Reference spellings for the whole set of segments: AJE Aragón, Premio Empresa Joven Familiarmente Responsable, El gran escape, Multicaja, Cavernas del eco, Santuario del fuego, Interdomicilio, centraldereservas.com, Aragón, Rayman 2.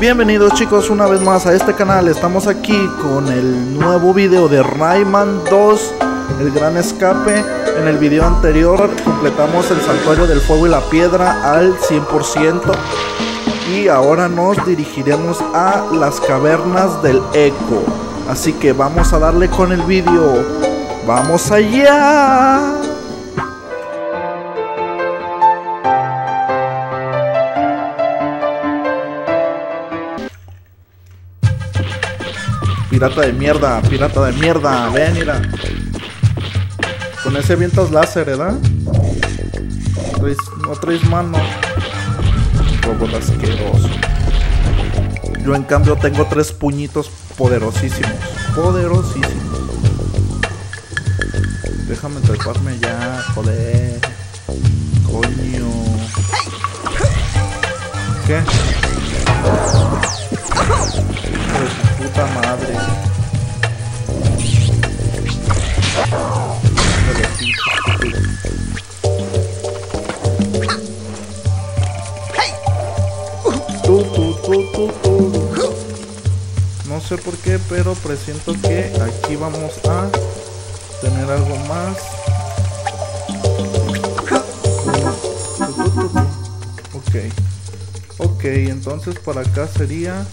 Bienvenidos chicos una vez más a este canal. Estamos aquí con el nuevo video de Rayman 2, El gran escape. En el video anterior completamos el santuario del fuego y la piedra al 100%. Y ahora nos dirigiremos a las cavernas del eco. Así que vamos a darle con el video. ¡Vamos allá! Pirata de mierda, ven, mira. Con ese vientos láser, ¿verdad? No traes mano. Robot asqueroso. Yo en cambio tengo tres puñitos poderosísimos. Déjame treparme ya, joder. Coño. ¿Qué? De puta madre. No sé por qué, pero presiento que aquí vamos a tener algo más. Ok, entonces para acá sería...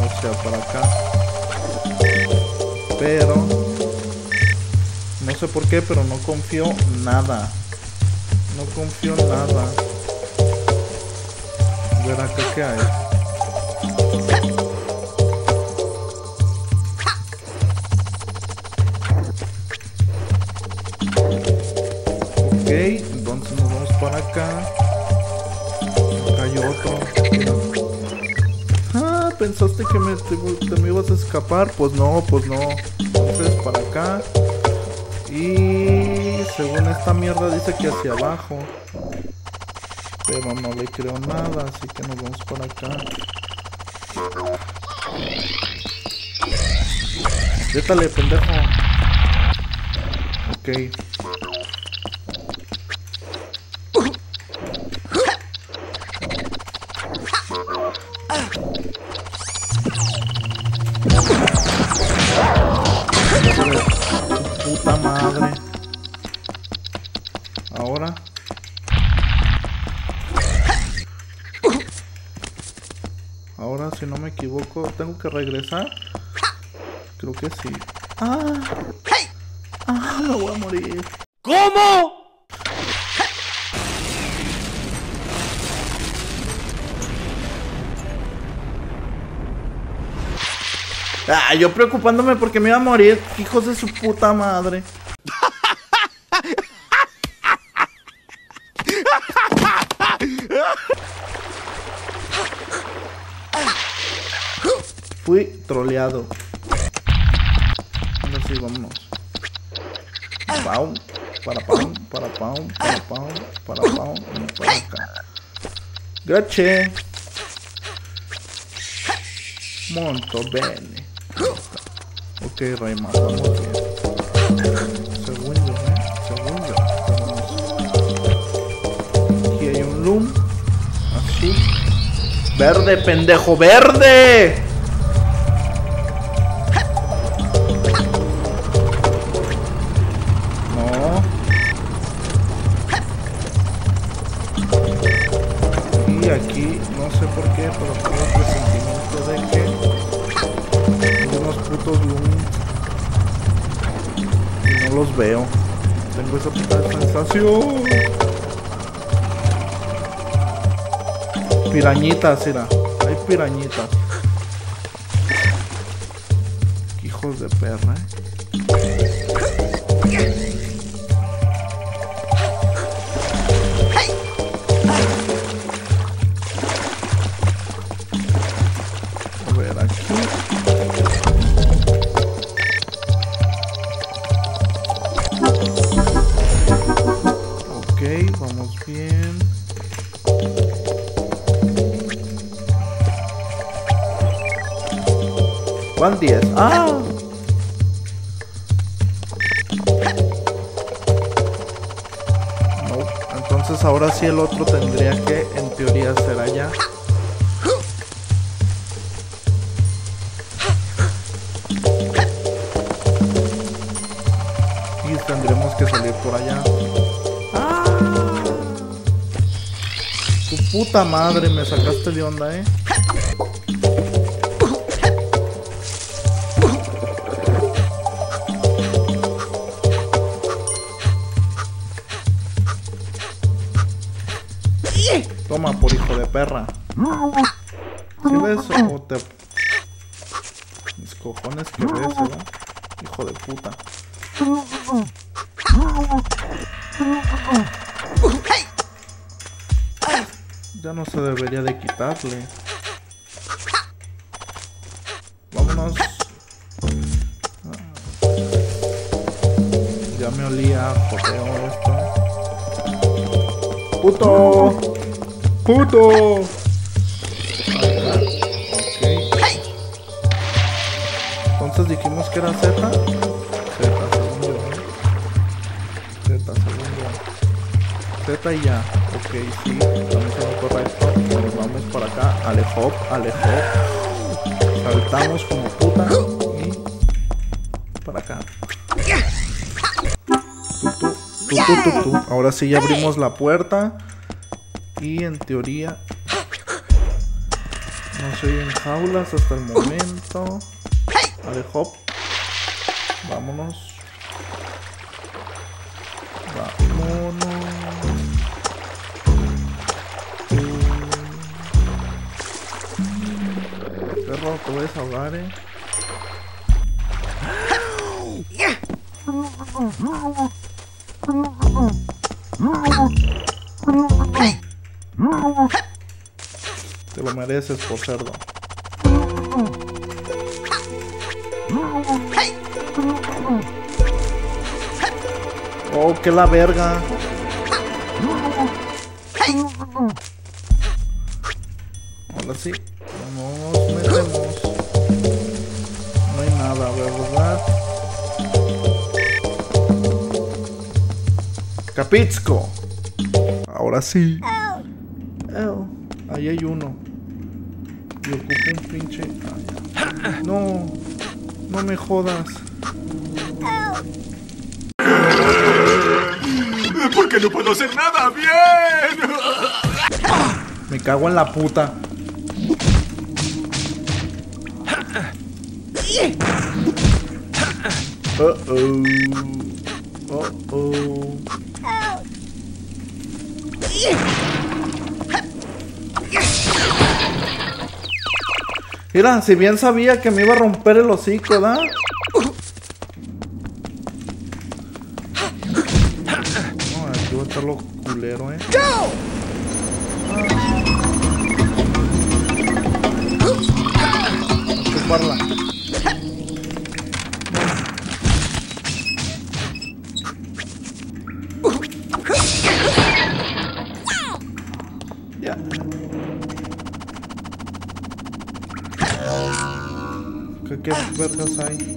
O sea, para acá. Pero no sé por qué, pero no confío nada. A ver acá qué hay. Ok, entonces nos vamos para acá. Acá hay otro. Ah, pensaste que te me ibas a escapar. Pues no. Entonces para acá. Y según esta mierda dice que hacia abajo. Pero no le creo nada, así que nos vamos para acá. Déjale, pendejo. Ok. Puta madre. Ahora. Si no me equivoco, tengo que regresar. Creo que sí. Me voy a morir. ¿Cómo? Yo preocupándome porque me iba a morir. Hijos de su puta madre. Fui troleado. Ahora sí, vámonos. Para acá. Gache. Monto bene. Ok, Rayman, vamos bien. Segundo. Vámonos. Aquí hay un loom. Así. Verde, pendejo, verde. Aquí no sé por qué, pero tengo el presentimiento de que unos putos Loom y no los veo. Tengo esa puta sensación. Pirañitas, mira, hay pirañitas. Hijos de perra, vamos bien. Van 10. No, entonces ahora sí el otro tendría que entrar. teoría será ya. Y tendremos que salir por allá. ¡Ah! Tu puta madre, me sacaste de onda, eh. Toma, por hijo de perra. ¿Qué ves? Oh, te... Mis cojones, ¿qué ves, eh? Hijo de puta. Ya no se debería de quitarle. Vámonos. Ya me olía jodeo esto. ¡Puto! ¡Puto! Okay. Entonces dijimos que era Z. Z, segundo. Z, segundo. Z y ya. Ok, sí, estamos en lo correcto. Nos vamos para acá. Alejop, alejop. Saltamos como puta. Y para acá. Tú. Ahora sí ya abrimos la puerta. Y en teoría no se oyen jaulas hasta el momento. Vale, hop. Vámonos. Vámonos. Perro, te voy a desahogar, eh. Te lo mereces por cerdo. Oh, que la verga. Ahora sí. Vamos, metemos. No hay nada, ¿verdad? Capizco. Ahora sí. Ahí hay uno. Y ocupo un pinche... Ay, no, no me jodas. Porque no puedo hacer nada bien. Me cago en la puta. Mira, si bien sabía que me iba a romper el hocico, ¿verdad? No, aquí va a estar lo culero, ¿eh? Vamos a chuparla. Ya. ¿Qué vergas hay?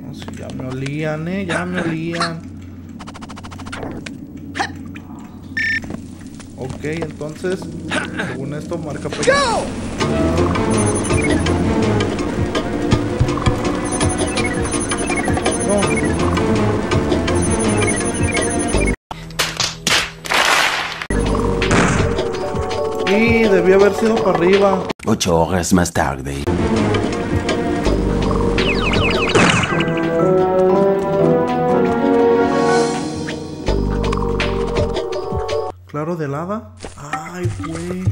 No sé, ya me olían, ya me olían. Ok, entonces, según esto, marca peligro. Sí, debía haber sido para arriba. 8 horas más tarde. Claro de lava. Ay, güey.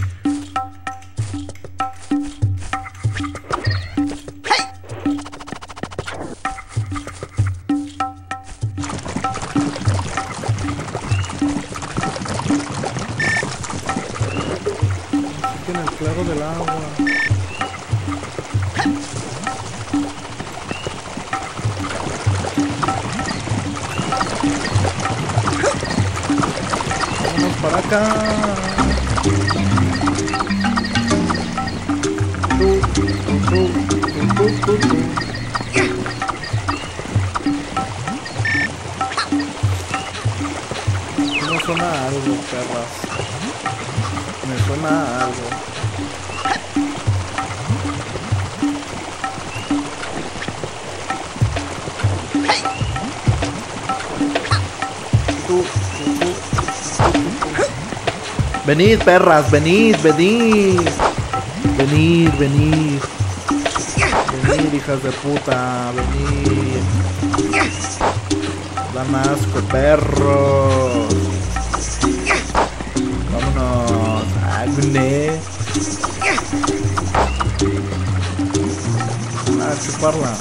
Del agua. Vamos para acá. No suena a algo, perras. Me suena a algo. Venid, perras, venid, venid. Venid, venid. Venid, hijas de puta, venid. Dan asco, perro. Vámonos, Agnes. A chuparla.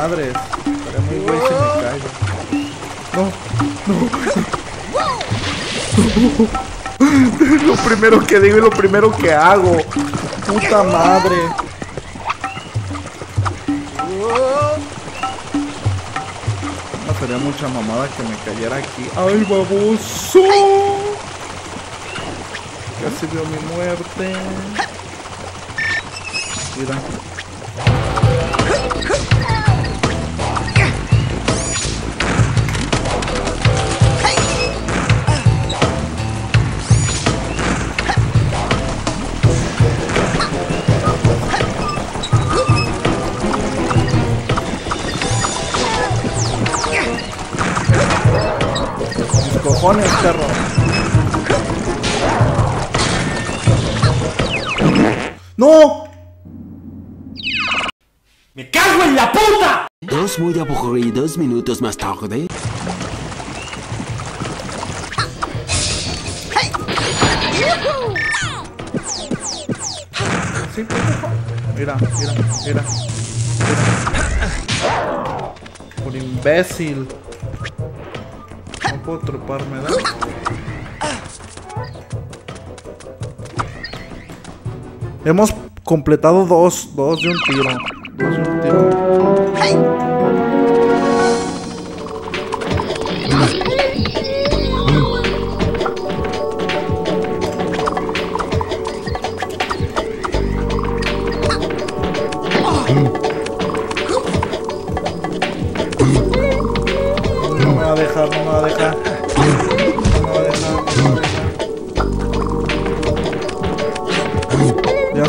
Madres, pero muy güey se me cae. No. Lo primero que digo y lo primero que hago. Puta madre. No sería mucha mamada que me cayera aquí. ¡Ay, baboso! Casi veo mi muerte. Mira. Cojones, perro. ¡No! ¡Me cago en la puta! Dos muy aburridos minutos más tarde. Sí, mira, mira, mira. Por imbécil. Puedo treparme, ¿verdad? Hemos completado dos de un tiro.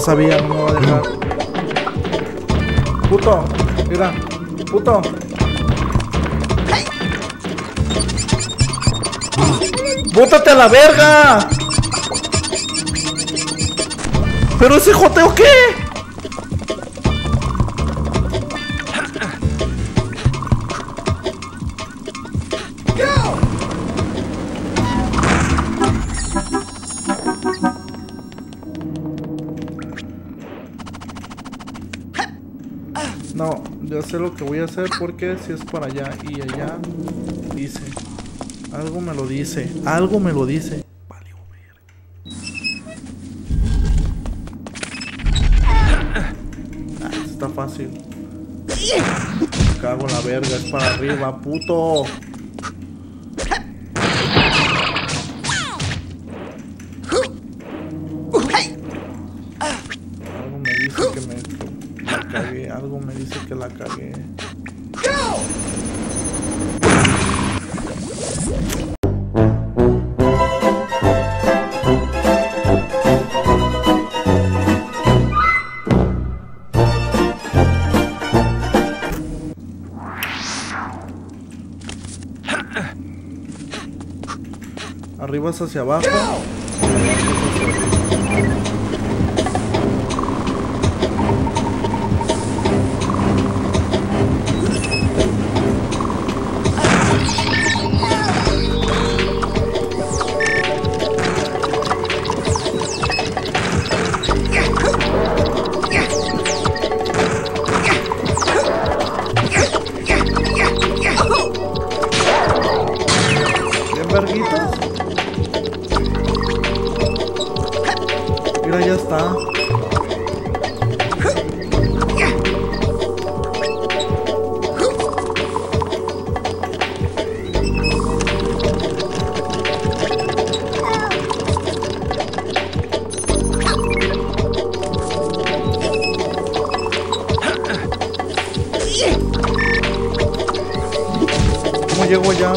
Sabía, no me va a dejar. Puto, mira, puto. ¡Bótate a la verga! ¿Pero ese joteo qué? Sé lo que voy a hacer porque si es para allá y allá dice algo, me lo dice algo, me lo dice. Vale, está fácil. Me cago en la verga, es para arriba, puto. La cagué. Arriba es hacia abajo. Bien verguitos. llego allá.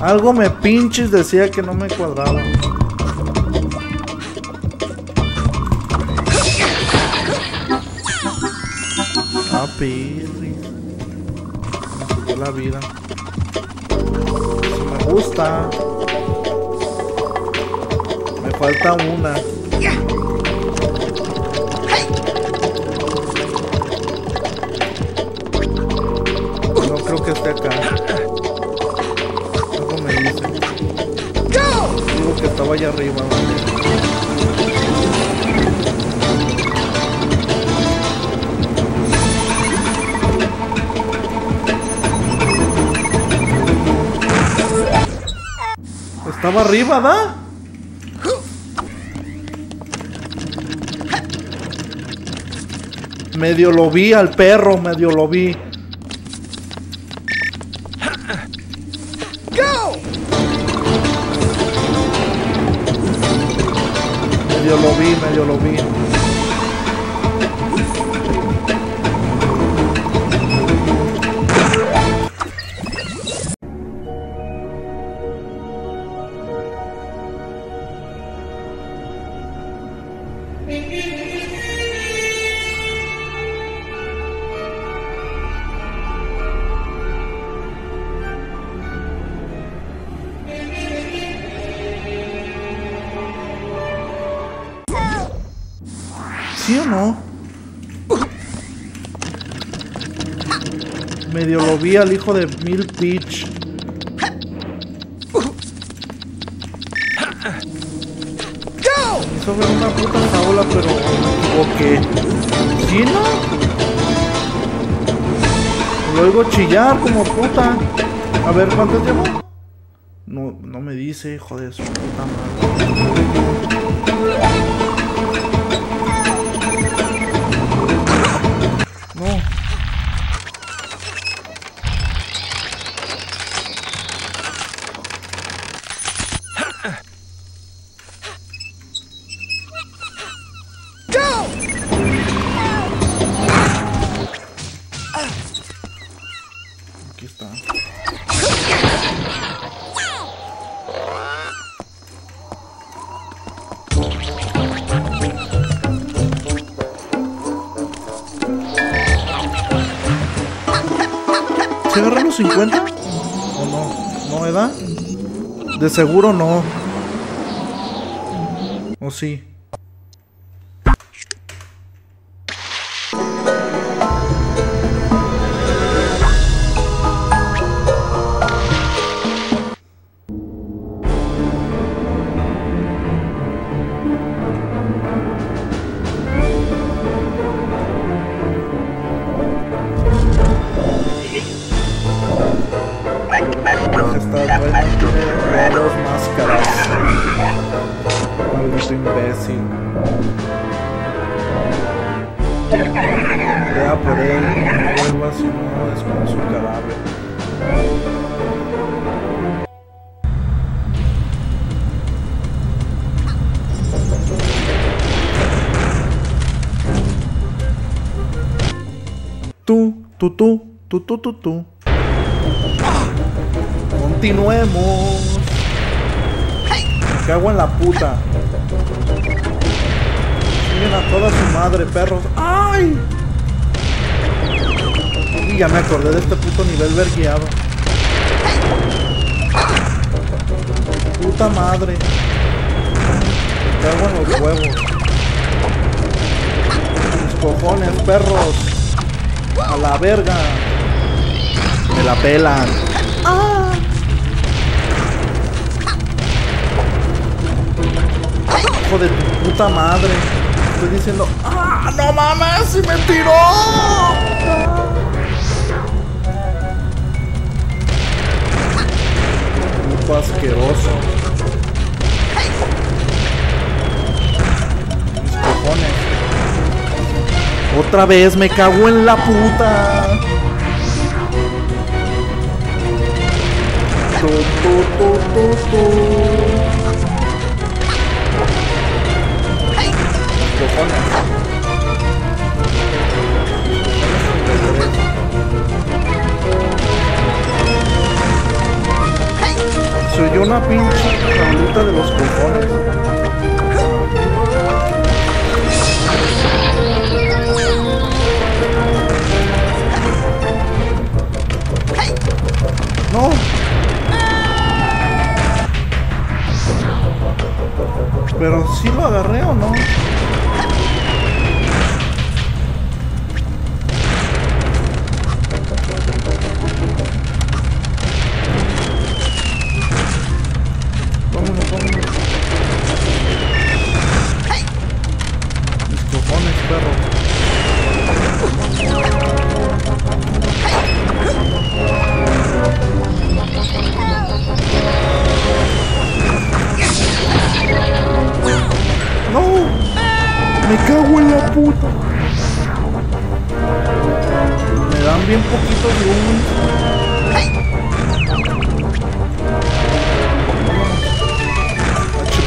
Algo me pinches decía que no me cuadraba. Ah, pirri. Me sacó la vida. Me gusta. Me falta una. No creo que esté acá. Que estaba allá arriba, ¿vale? Estaba arriba, ¿da? Medio lo vi al perro, medio lo vi. Medio lo vi. ¿Sí o no? Medio lo vi al hijo de Mil Peach. Hizo ver una puta jaula, pero ¿o qué? ¿Sí no? Lo oigo chillar como puta. A ver, ¿cuánto llevo? No, no me dice, hijo de su puta madre. De seguro no. ¿O sí? Tú. Continuemos. Me cago en la puta. Miren a toda su madre, perros. ¡Ay! Y ya me acordé de este puto nivel vergueado. Puta madre. Me cago en los huevos. Mis cojones, perros. A la verga. Me la pelan. Ah. Hijo de tu puta madre. Estoy diciendo. ¡Ah! ¡No mames! ¡Si me tiró! Ah. Puto asqueroso. Mis cojones. Otra vez me cago en la puta. cojones. Soy una pinche tablita de los cojones. No. Pero si ¿sí lo agarré o no?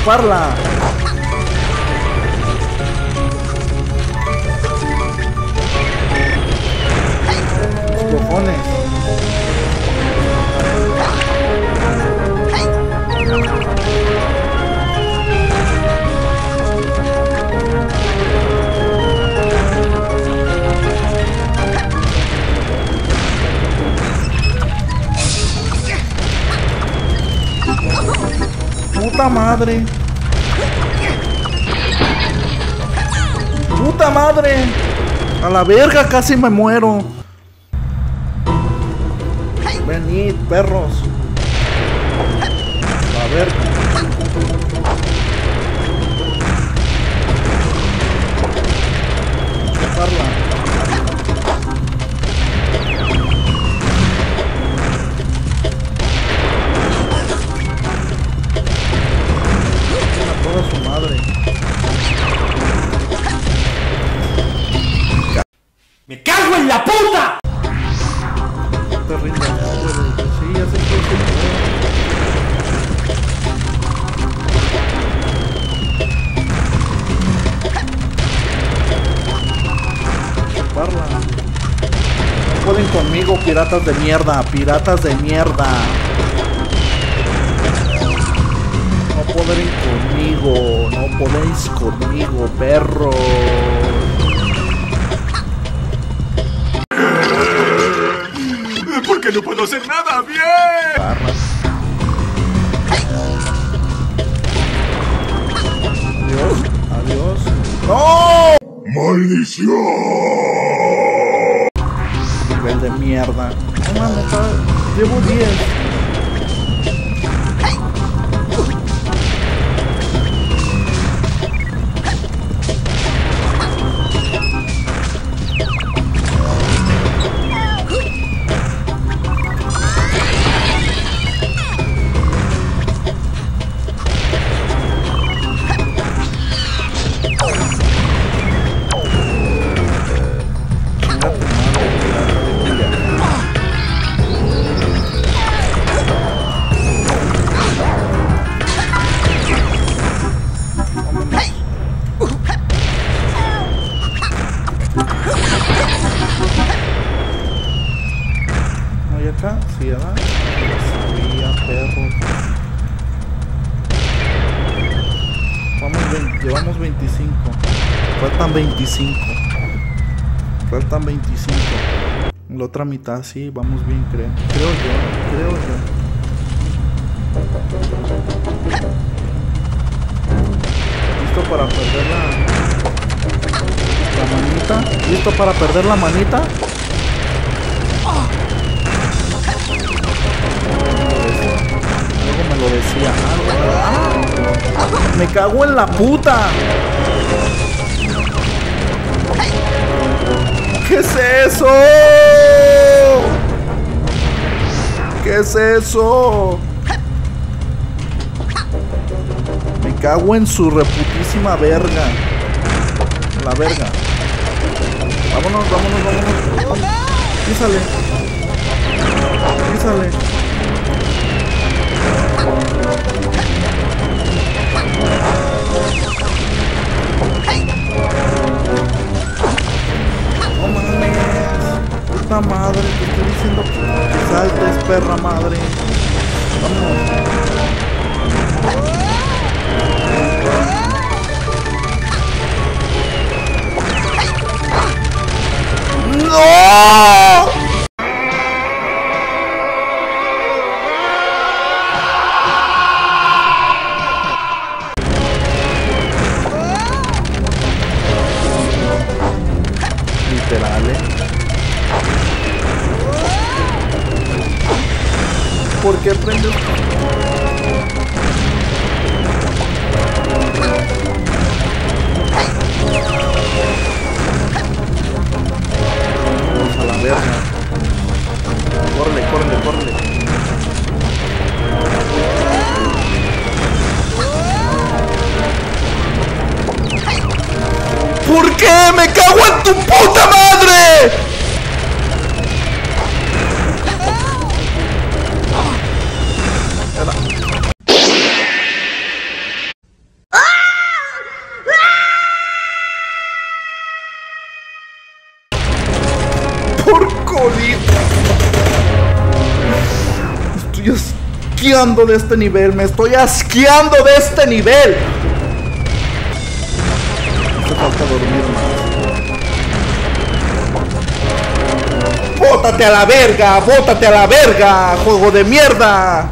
Parla. Los cojones. Puta madre. ¡Puta madre! ¡A la verga! ¡Casi me muero! ¡Venid, perros! ¡A ver! ¡Chuparla! Conmigo, piratas de mierda, piratas de mierda. No podéis conmigo, no podéis conmigo, perro. Porque no puedo hacer nada bien. Adiós, adiós. ¡No! ¡Maldición! De mierda. No mames, llevo 10. Llevamos 25. Faltan 25. Faltan 25. La otra mitad, sí, vamos bien, creo. Creo yo. Listo para perder la manita. Listo para perder la manita. Luego me lo decía. Me cago en la puta. ¿Qué es eso? ¿Qué es eso? Me cago en su reputísima verga. La verga. Vámonos, vámonos, vámonos. Písale. Písale. Hey! haciendo saltos, perra madre. Vamos. ¡No! Literal, ¿por qué prende? Córrele, córrele, córrele. ¿Por qué? ¡Me cago en tu puta madre! Estoy asqueando de este nivel, me estoy asqueando de este nivel. Hace falta dormir más. ¡Bótate a la verga! ¡Bótate a la verga! ¡Juego de mierda!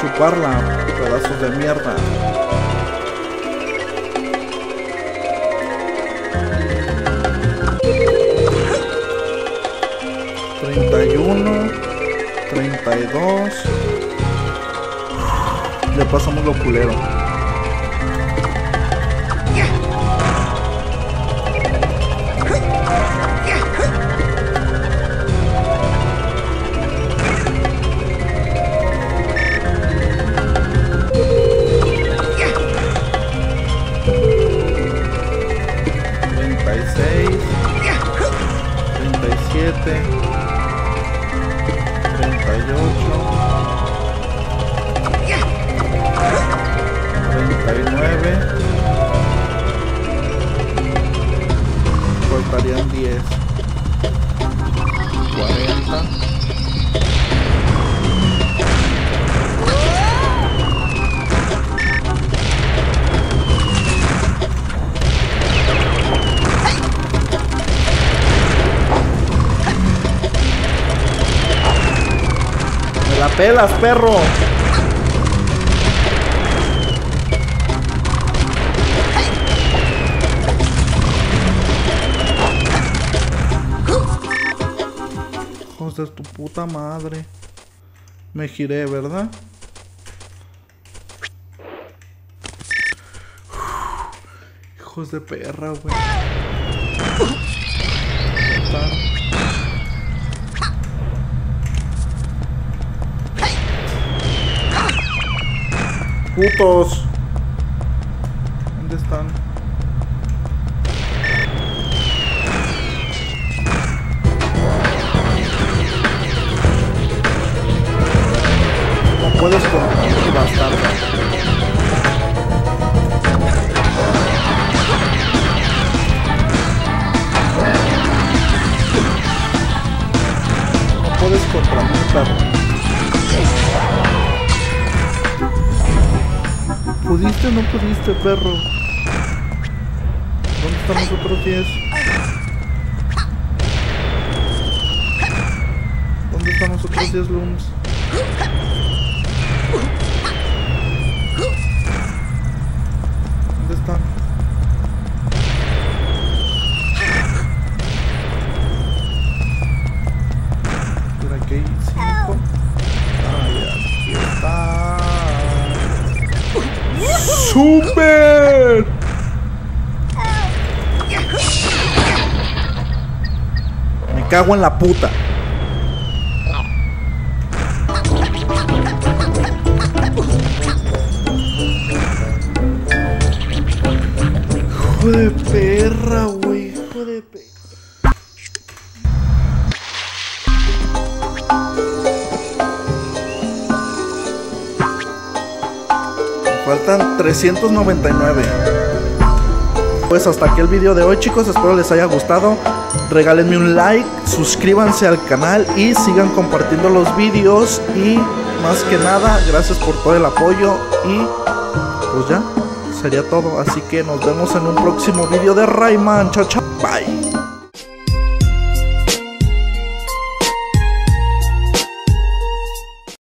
Chuparla, pedazos de mierda. ...31... ...32... Ya pasamos lo culero. ¡Pelas, perro! ¡Hijos de tu puta madre! Me giré, ¿verdad? ¡Hijos de perra, güey! Putos, ¿dónde están? puedes confundir bastante. Puedes contramontarlo. ¿Pudiste o no pudiste, perro? ¿Dónde están los otros 10? ¿Dónde están los otros 10 looms? ¿Dónde están? ¡Súper! Me cago en la puta. Hijo de perra, güey. Hijo de perra. Faltan 399. Pues hasta aquí el video de hoy, chicos. Espero les haya gustado. Regálenme un like, suscríbanse al canal y sigan compartiendo los vídeos. Y más que nada, gracias por todo el apoyo. Y pues ya, sería todo. Así que nos vemos en un próximo vídeo de Rayman. Chao, chao, bye.